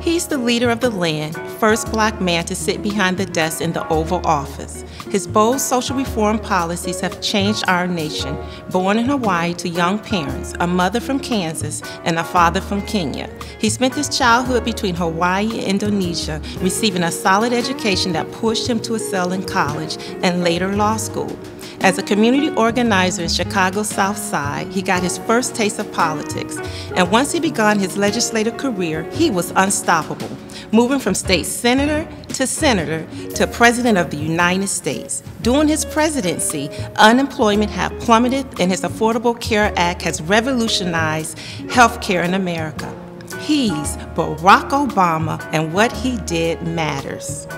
He's the leader of the land, first black man to sit behind the desk in the Oval Office. His bold social reform policies have changed our nation. Born in Hawaii to young parents, a mother from Kansas and a father from Kenya, he spent his childhood between Hawaii and Indonesia, receiving a solid education that pushed him to excel in college and later law school. As a community organizer in Chicago's South Side, he got his first taste of politics. And once he began his legislative career, he was unstoppable, moving from state senator to president of the United States. During his presidency, unemployment had plummeted and his Affordable Care Act has revolutionized healthcare in America. He's Barack Obama, and what he did matters.